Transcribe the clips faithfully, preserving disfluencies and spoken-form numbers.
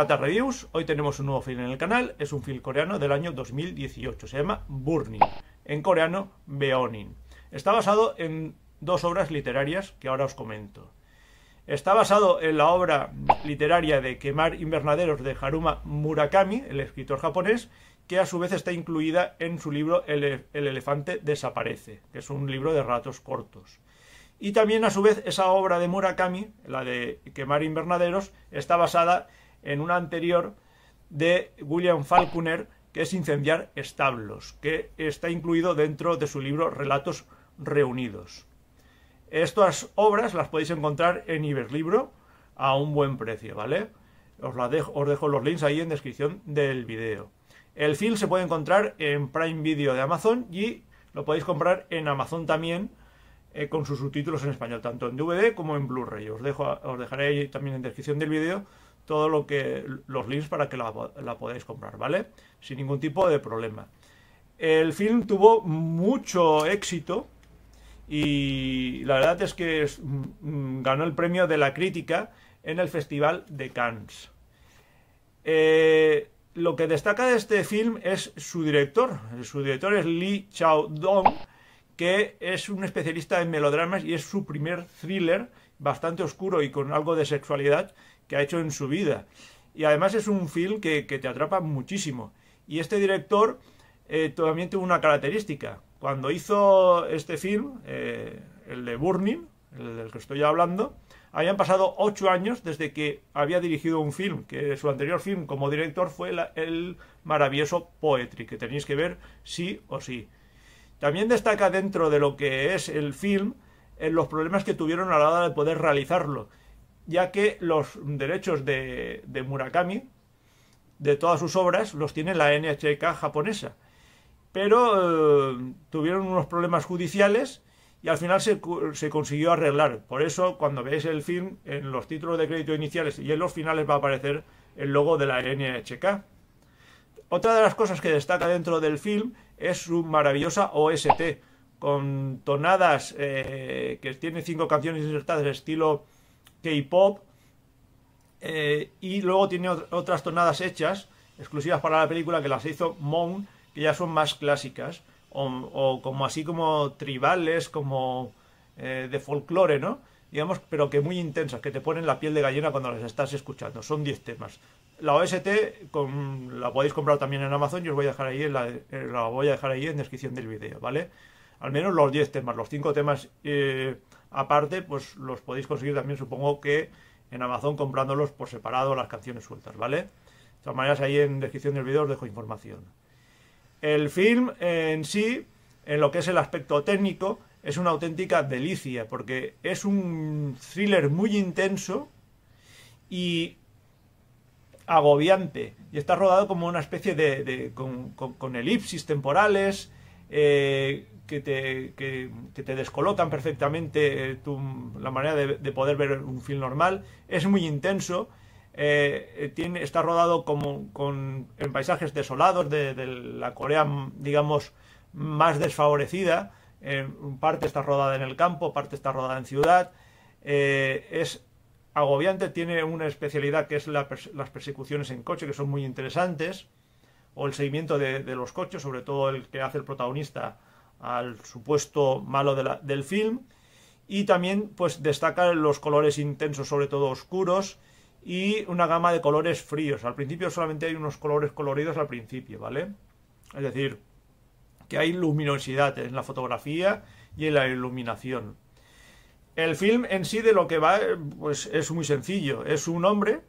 Gata Reviews, hoy tenemos un nuevo film en el canal, es un film coreano del año dos mil dieciocho, se llama Burning, en coreano Beongi. Está basado en dos obras literarias que ahora os comento. Está basado en la obra literaria de Quemar Invernaderos de Haruki Murakami, el escritor japonés, que a su vez está incluida en su libro El, el elefante desaparece, que es un libro de relatos cortos. Y también, a su vez, esa obra de Murakami, la de Quemar Invernaderos, está basada en una anterior de William Faulkner, que es Incendiar establos, que está incluido dentro de su libro Relatos reunidos. Estas obras las podéis encontrar en Iberlibro a un buen precio, ¿vale? Os, la dejo, os dejo los links ahí en descripción del vídeo. El film se puede encontrar en Prime Video de Amazon y lo podéis comprar en Amazon también, con sus subtítulos en español, tanto en D V D como en Blu-ray. Os, os dejaré ahí también en descripción del vídeo todo lo que los links para que la, la podáis comprar, ¿vale? Sin ningún tipo de problema. El film tuvo mucho éxito y la verdad es que es, ganó el premio de la crítica en el Festival de Cannes. Eh, lo que destaca de este film es su director. Su director es Lee Chang Dong, que es un especialista en melodramas y es su primer thriller bastante oscuro y con algo de sexualidad que ha hecho en su vida. Y además es un film que, que te atrapa muchísimo. Y este director eh, también tuvo una característica. Cuando hizo este film, eh, el de Burning, el del que estoy hablando, habían pasado ocho años desde que había dirigido un film, que su anterior film como director fue la, el maravilloso Poetry, que tenéis que ver sí o sí. También destaca dentro de lo que es el film en los problemas que tuvieron a la hora de poder realizarlo, ya que los derechos de, de Murakami, de todas sus obras, los tiene la N H K japonesa. Pero eh, tuvieron unos problemas judiciales y al final se, se consiguió arreglar. Por eso, cuando veáis el film, en los títulos de crédito iniciales y en los finales va a aparecer el logo de la N H K. Otra de las cosas que destaca dentro del film es su maravillosa O S T, con tonadas eh, que tiene cinco canciones insertadas de estilo K-pop, eh, y luego tiene otras tonadas hechas, exclusivas para la película, que las hizo Moon, que ya son más clásicas, o, o como así como tribales, como eh, de folclore, ¿no? Digamos, pero que muy intensas, que te ponen la piel de gallina cuando las estás escuchando. Son diez temas. La O S T con, la podéis comprar también en Amazon, yo os voy a dejar ahí en la, la voy a dejar ahí en descripción del vídeo, ¿vale? Al menos los diez temas, los cinco temas eh, aparte, pues los podéis conseguir también, supongo que en Amazon, comprándolos por separado, las canciones sueltas, ¿vale? De todas maneras, ahí en descripción del vídeo os dejo información. El film en sí, en lo que es el aspecto técnico, es una auténtica delicia, porque es un thriller muy intenso y agobiante, y está rodado como una especie de, de con, con, con elipsis temporales eh, que, te, que, que te descolocan perfectamente eh, tu, la manera de, de poder ver un film normal. Es muy intenso, eh, tiene, está rodado como con, en paisajes desolados de, de la Corea, digamos, más desfavorecida. Eh, parte está rodada en el campo, parte está rodada en ciudad. Eh, es agobiante, tiene una especialidad que es la perse las persecuciones en coche, que son muy interesantes, o el seguimiento de, de los coches, sobre todo el que hace el protagonista al supuesto malo de la del film. Y también, pues, destacan los colores intensos, sobre todo oscuros, y una gama de colores fríos. Al principio solamente hay unos colores coloridos al principio, ¿vale? Es decir, que hay luminosidad en la fotografía y en la iluminación. El film en sí, de lo que va, pues es muy sencillo. Es un hombre,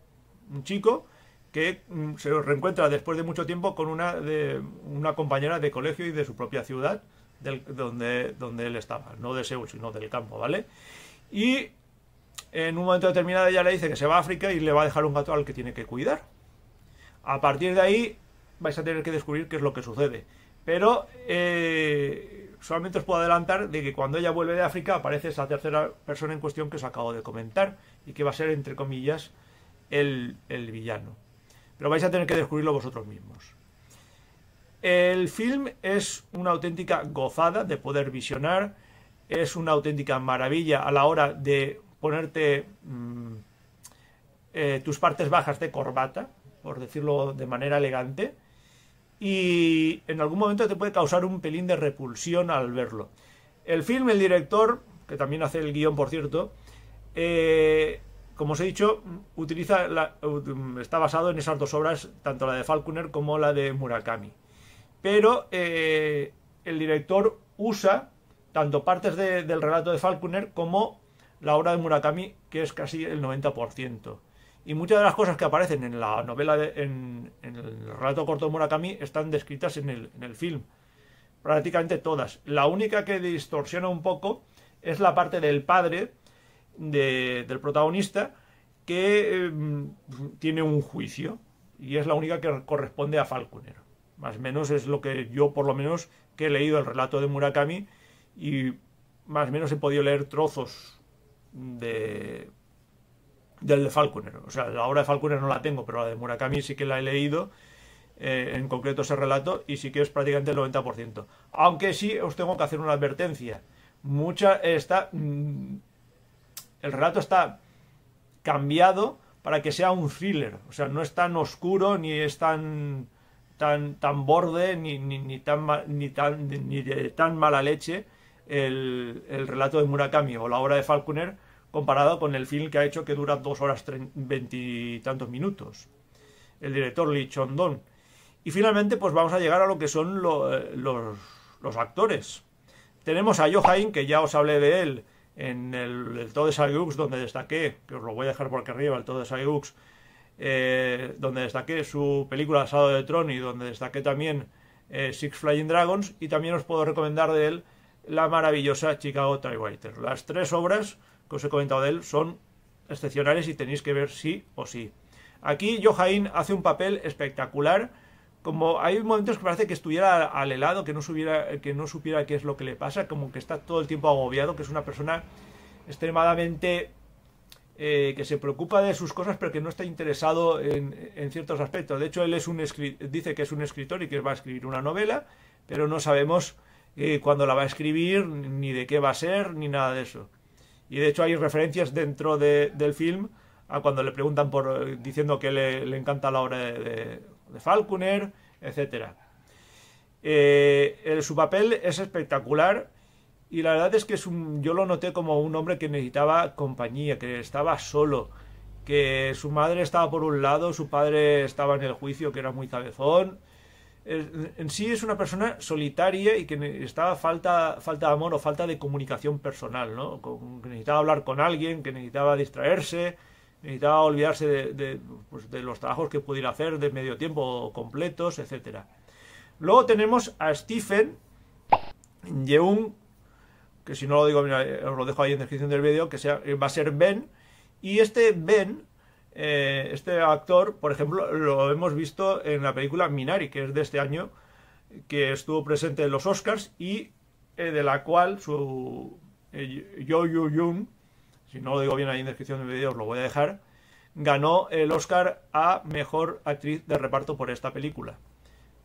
un chico, que se reencuentra después de mucho tiempo con una, de, una compañera de colegio y de su propia ciudad, del, donde, donde él estaba, no de Seúl, sino del campo, ¿vale? Y en un momento determinado ella le dice que se va a África y le va a dejar un gato al que tiene que cuidar. A partir de ahí vais a tener que descubrir qué es lo que sucede. Pero eh, solamente os puedo adelantar de que cuando ella vuelve de África aparece esa tercera persona en cuestión que os acabo de comentar y que va a ser, entre comillas, el, el villano. Pero vais a tener que descubrirlo vosotros mismos. El film es una auténtica gozada de poder visionar, es una auténtica maravilla a la hora de ponerte mmm, eh, tus partes bajas de corbata, por decirlo de manera elegante, y en algún momento te puede causar un pelín de repulsión al verlo. El film, el director, que también hace el guión, por cierto, eh, como os he dicho, utiliza la, está basado en esas dos obras, tanto la de Faulkner como la de Murakami. Pero eh, el director usa tanto partes de, del relato de Faulkner como la obra de Murakami, que es casi el noventa por ciento. Y muchas de las cosas que aparecen en la novela, de, en, en el relato corto de Murakami, están descritas en el, en el film. Prácticamente todas. La única que distorsiona un poco es la parte del padre de, del protagonista, que eh, tiene un juicio. Y es la única que corresponde a Faulkner. Más o menos es lo que yo, por lo menos, que he leído el relato de Murakami, y más o menos he podido leer trozos de... del de Faulkner. O sea, la obra de Faulkner no la tengo, pero la de Murakami sí que la he leído, eh, en concreto ese relato, y sí que es prácticamente el noventa por ciento. Aunque sí os tengo que hacer una advertencia. Mucha está mmm, el relato está cambiado para que sea un thriller. O sea, no es tan oscuro, ni es tan tan, tan borde, ni, ni, ni, tan, ni, tan, ni de tan mala leche el, el relato de Murakami o la obra de Faulkner, comparado con el film que ha hecho, que dura dos horas veintitantos minutos, el director Lee Chang Dong. Y finalmente, pues vamos a llegar a lo que son lo, los, los actores. Tenemos a Yoo Ah In, que ya os hablé de él en el, el todo de Saiyouks, donde destaqué, que os lo voy a dejar por aquí arriba, el todo de Saiyouks, eh, donde destaqué su película Sado de Tron, y donde destaqué también eh, Six Flying Dragons, y también os puedo recomendar de él la maravillosa Chicago Typewriter. Las tres obras que os he comentado de él son excepcionales y tenéis que ver sí o sí. Aquí Yoo Ah In hace un papel espectacular. Como hay momentos que parece que estuviera al helado, que no, subiera, que no supiera qué es lo que le pasa, como que está todo el tiempo agobiado, que es una persona extremadamente eh, que se preocupa de sus cosas, pero que no está interesado en, en ciertos aspectos. De hecho, él es un dice que es un escritor y que va a escribir una novela, pero no sabemos eh, cuándo la va a escribir, ni de qué va a ser, ni nada de eso. Y de hecho hay referencias dentro de, del film a cuando le preguntan por diciendo que le, le encanta la obra de, de, de Faulkner, etcétera. Eh, el, su papel es espectacular, y la verdad es que es un, yo lo noté como un hombre que necesitaba compañía, que estaba solo, que su madre estaba por un lado, su padre estaba en el juicio, que era muy cabezón. En, en sí es una persona solitaria y que necesitaba falta, falta de amor o falta de comunicación personal, ¿no? Que necesitaba hablar con alguien, que necesitaba distraerse, necesitaba olvidarse de, de, pues de los trabajos que pudiera hacer de medio tiempo o completos, etcétera. Luego tenemos a Steven Yeun, que si no lo digo, mira, os lo dejo ahí en la descripción del vídeo, que sea, va a ser Ben, y este Ben... Eh, este actor, por ejemplo, lo hemos visto en la película Minari, que es de este año, que estuvo presente en los Oscars, y eh, de la cual su eh, Yoon Yo-jung, si no lo digo bien ahí en la descripción del vídeo os lo voy a dejar, ganó el Oscar a Mejor Actriz de Reparto por esta película.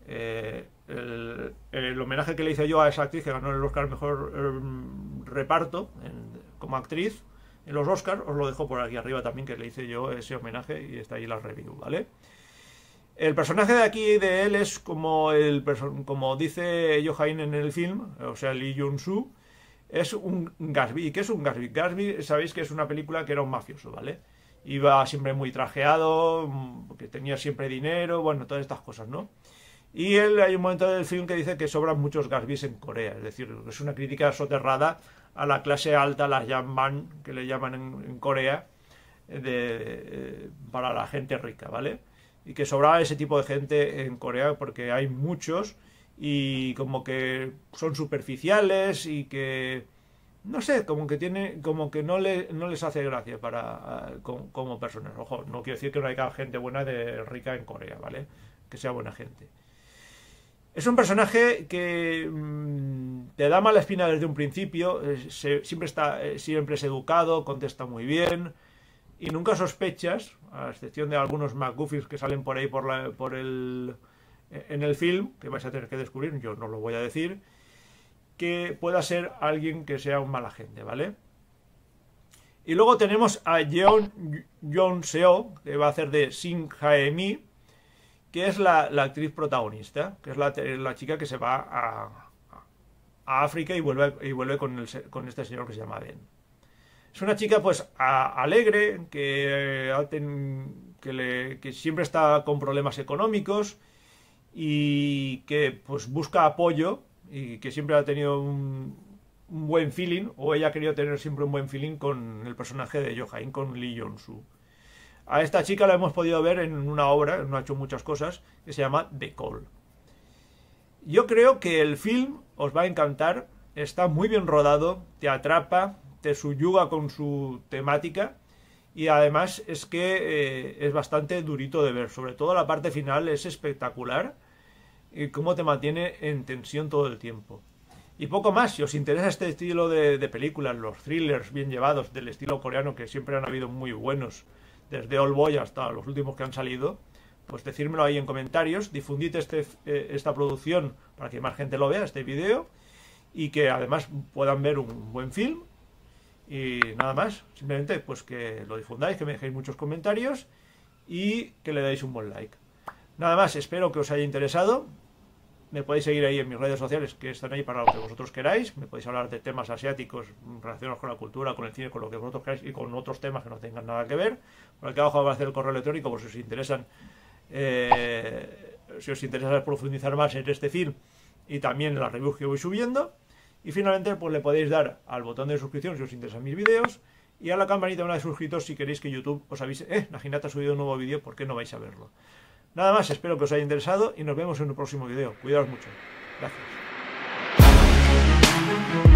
Eh, el, el homenaje que le hice yo a esa actriz que ganó el Oscar Mejor eh, Reparto en, como actriz en los Oscars, os lo dejo por aquí arriba también, que le hice yo ese homenaje y está ahí la review, ¿vale? El personaje de aquí de él es como el como dice Yoo Ah In en el film, o sea, Lee Jong-su, es un Gatsby. ¿Qué es un Gatsby? Gatsby, sabéis que es una película que era un mafioso, ¿vale? Iba siempre muy trajeado, que tenía siempre dinero, bueno, todas estas cosas, ¿no? Y él, hay un momento del film que dice que sobran muchos Gatsbys en Corea, es decir, es una crítica soterrada a la clase alta, las Yangban, que le llaman en, en Corea, de, de, para la gente rica, ¿vale? Y que sobraba ese tipo de gente en Corea porque hay muchos y como que son superficiales y que, no sé, como que tiene, como que no, le, no les hace gracia para, como, como personas. Ojo, no quiero decir que no haya gente buena de rica en Corea, ¿vale? Que sea buena gente. Es un personaje que mmm, te da mala espina desde un principio, se, siempre, está, siempre es educado, contesta muy bien y nunca sospechas, a excepción de algunos McGuffins que salen por ahí por la, por el, en el film, que vais a tener que descubrir, yo no lo voy a decir, que pueda ser alguien que sea un mal agente, ¿vale? Y luego tenemos a Jeon Seo, que va a hacer de Shin Hae-mi, que es la, la actriz protagonista, que es la, la chica que se va a, a África y vuelve, y vuelve con, el, con este señor que se llama Ben. Es una chica pues a, alegre, que, que, le, que siempre está con problemas económicos y que pues busca apoyo y que siempre ha tenido un, un buen feeling, o ella ha querido tener siempre un buen feeling con el personaje de Yoo Ah In, con Lee Jong-su. A esta chica la hemos podido ver en una obra, no ha hecho muchas cosas, que se llama The Call. Yo creo que el film os va a encantar, está muy bien rodado, te atrapa, te subyuga con su temática y además es que eh, es bastante durito de ver, sobre todo la parte final es espectacular y cómo te mantiene en tensión todo el tiempo. Y poco más, si os interesa este estilo de, de películas, los thrillers bien llevados del estilo coreano que siempre han habido muy buenos, desde Oldboy hasta los últimos que han salido, pues decírmelo ahí en comentarios, difundid este, esta producción para que más gente lo vea, este vídeo, y que además puedan ver un buen film, y nada más, simplemente pues que lo difundáis, que me dejéis muchos comentarios, y que le deis un buen like. Nada más, espero que os haya interesado, me podéis seguir ahí en mis redes sociales, que están ahí para lo que vosotros queráis, me podéis hablar de temas asiáticos relacionados con la cultura, con el cine, con lo que vosotros queráis y con otros temas que no tengan nada que ver. Por aquí abajo va a hacer el correo electrónico por si os interesan, eh, si os interesa profundizar más en este film y también en las reviews que voy subiendo. Y finalmente pues le podéis dar al botón de suscripción si os interesan mis vídeos y a la campanita una vez suscritos si queréis que YouTube os avise, eh, Naginata ha subido un nuevo vídeo, ¿por qué no vais a verlo? Nada más, espero que os haya interesado y nos vemos en un próximo video. Cuidaos mucho. Gracias.